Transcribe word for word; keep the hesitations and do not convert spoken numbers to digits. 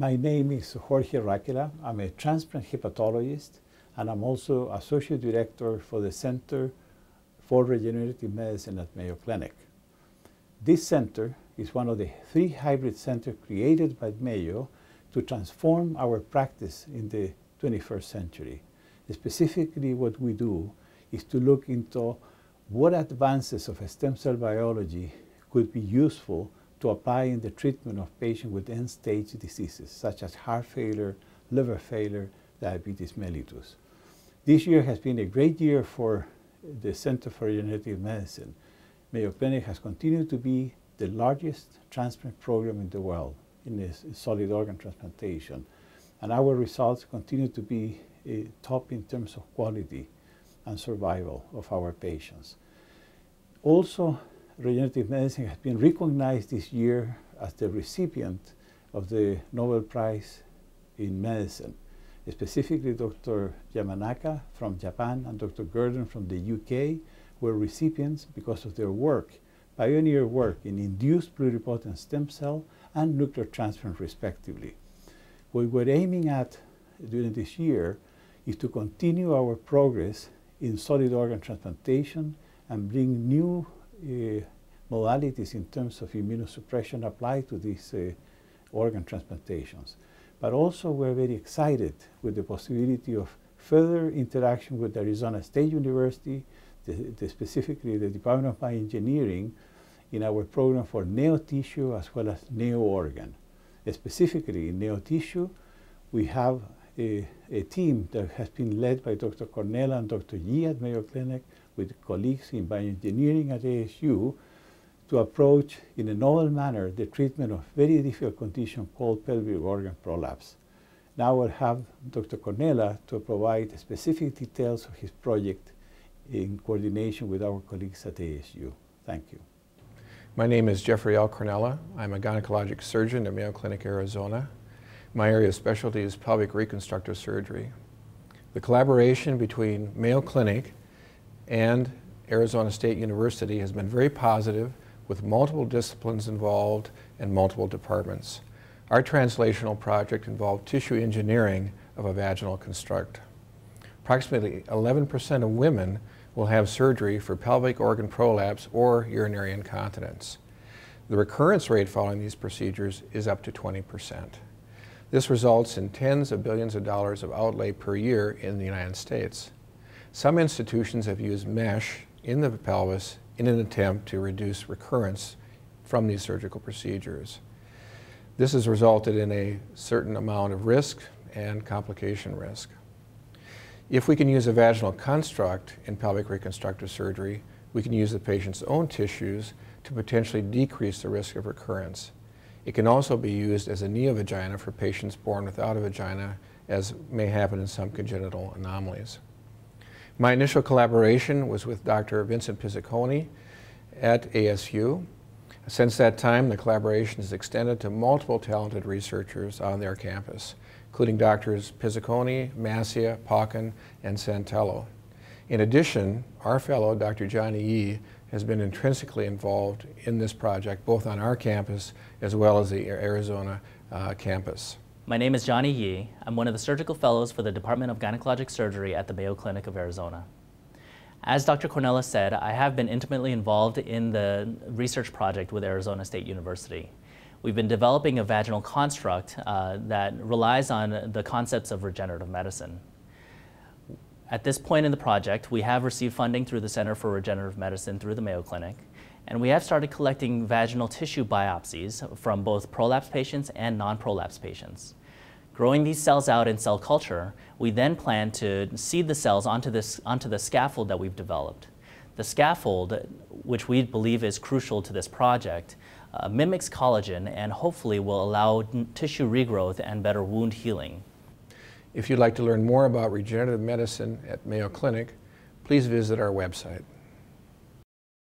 My name is Jorge Rakela. I'm a transplant hepatologist, and I'm also Associate Director for the Center for Regenerative Medicine at Mayo Clinic. This center is one of the three hybrid centers created by Mayo to transform our practice in the twenty-first century. Specifically, what we do is to look into what advances of stem cell biology could be useful to apply in the treatment of patients with end-stage diseases, such as heart failure, liver failure, diabetes mellitus. This year has been a great year for the Center for Regenerative Medicine. Mayo Clinic has continued to be the largest transplant program in the world in this solid organ transplantation. And our results continue to be uh, top in terms of quality and survival of our patients. Also, regenerative medicine has been recognized this year as the recipient of the Nobel Prize in Medicine, specifically Doctor Yamanaka from Japan and Doctor Gurdon from the U K were recipients because of their work, pioneer work in induced pluripotent stem cell and nuclear transplant respectively. What we're aiming at during this year is to continue our progress in solid organ transplantation and bring new Uh, modalities in terms of immunosuppression applied to these uh, organ transplantations. But also we're very excited with the possibility of further interaction with Arizona State University, the, the specifically the Department of Bioengineering, in our program for neo-tissue as well as neo-organ. Uh, specifically in neo-tissue, we have a, a team that has been led by Doctor Cornella and Doctor Yi at Mayo Clinic, with colleagues in bioengineering at A S U to approach in a novel manner the treatment of very difficult condition called pelvic organ prolapse. Now we'll have Doctor Cornella to provide specific details of his project in coordination with our colleagues at A S U. Thank you. My name is Jeffrey L. Cornella. I'm a gynecologic surgeon at Mayo Clinic, Arizona. My area of specialty is pelvic reconstructive surgery. The collaboration between Mayo Clinic and Arizona State University has been very positive, with multiple disciplines involved and multiple departments. Our translational project involved tissue engineering of a vaginal construct. Approximately eleven percent of women will have surgery for pelvic organ prolapse or urinary incontinence. The recurrence rate following these procedures is up to twenty percent. This results in tens of billions of dollars of outlay per year in the United States. Some institutions have used mesh in the pelvis in an attempt to reduce recurrence from these surgical procedures. This has resulted in a certain amount of risk and complication risk. If we can use a vaginal construct in pelvic reconstructive surgery, we can use the patient's own tissues to potentially decrease the risk of recurrence. It can also be used as a neovagina for patients born without a vagina, as may happen in some congenital anomalies. My initial collaboration was with Doctor Vincent Pizziconi at A S U. Since that time, the collaboration has extended to multiple talented researchers on their campus, including Doctors Pizziconi, Massia, Paukin, and Santello. In addition, our fellow, Doctor Johnny Yi, has been intrinsically involved in this project, both on our campus as well as the Arizona uh, campus. My name is Johnny Yi. I'm one of the surgical fellows for the Department of Gynecologic Surgery at the Mayo Clinic of Arizona. As Doctor Cornella said, I have been intimately involved in the research project with Arizona State University. We've been developing a vaginal construct uh, that relies on the concepts of regenerative medicine. At this point in the project, we have received funding through the Center for Regenerative Medicine through the Mayo Clinic, and we have started collecting vaginal tissue biopsies from both prolapse patients and non-prolapse patients. Growing these cells out in cell culture, we then plan to seed the cells onto, this, onto the scaffold that we've developed. The scaffold, which we believe is crucial to this project, uh, mimics collagen and hopefully will allow tissue regrowth and better wound healing. If you'd like to learn more about regenerative medicine at Mayo Clinic, please visit our website.